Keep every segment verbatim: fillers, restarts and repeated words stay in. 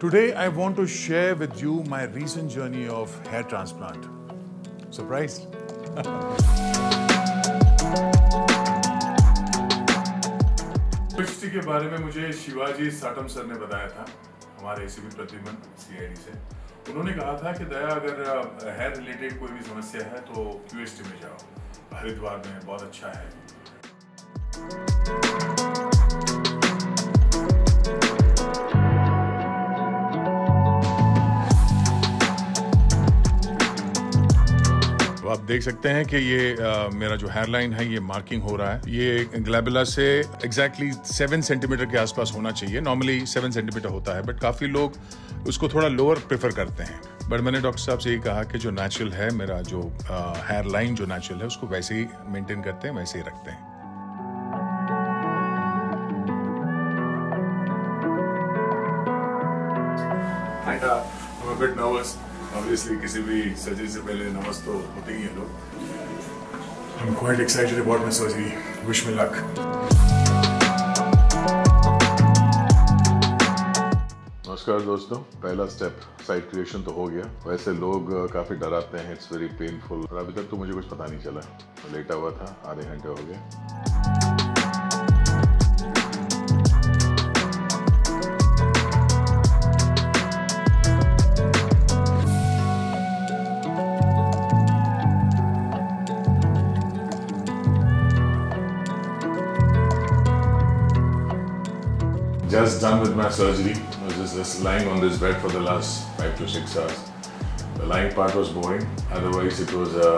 Today, I want to share with you my recent journey of hair transplant. Surprised? Q H T के बारे में मुझे Shivaji Satam sir ने बताया था, हमारे एसीबी प्रतिमन C I D से। उन्होंने कहा था कि दया अगर हेयर रिलेटेड कोई भी समस्या है तो Q H T में जाओ, हरिद्वार में बहुत अच्छा है। तो आप देख सकते हैं कि ये आ, मेरा जो हेयर लाइन है ये मार्किंग हो रहा है। ये ग्लैबुला से एग्जैक्टली सेवन सेंटीमीटर के आसपास होना चाहिए, नॉर्मली सेवन सेंटीमीटर होता है, बट काफ़ी लोग उसको थोड़ा लोअर प्रेफर करते हैं। बट मैंने डॉक्टर साहब से ये कहा कि जो नेचुरल है, मेरा जो हेयर लाइन जो नेचुरल है उसको वैसे ही मेंटेन करते हैं, वैसे ही रखते हैं। I'm a bit nervous. Obviously, किसी भी सर्जरी से पहले नर्वस तो होते ही हैं लोग। I'm quite excited about my surgery. Wish me luck. नमस्कार दोस्तों, पहला स्टेप साइट क्रिएशन तो हो गया। वैसे लोग काफ़ी डराते हैं, इट्स वेरी पेनफुल। अभी तक तो मुझे कुछ पता नहीं चला, तो लेटा हुआ था, आधे घंटे हो गए। Just done with my surgery. Just lying on this bed for the last five to six hours. The lying part was boring. Otherwise, it was a,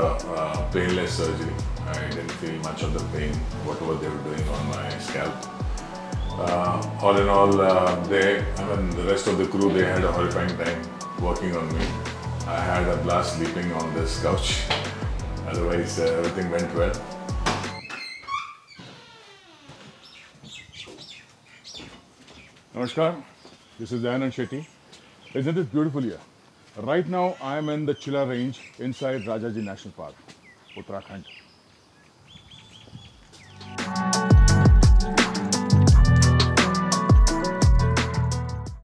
a painless surgery. I didn't feel much of the pain, whatever they were doing on my scalp. Uh, all in all, uh, they, I mean, the rest of the crew, they had a horrifying time working on me. I had a blast sleeping on this couch. Otherwise, uh, everything went well. Namaskar. This is Anand Shetty. Isn't it beautiful here? Right now, I am in the Chilla Range inside Rajaji National Park, Uttarakhand.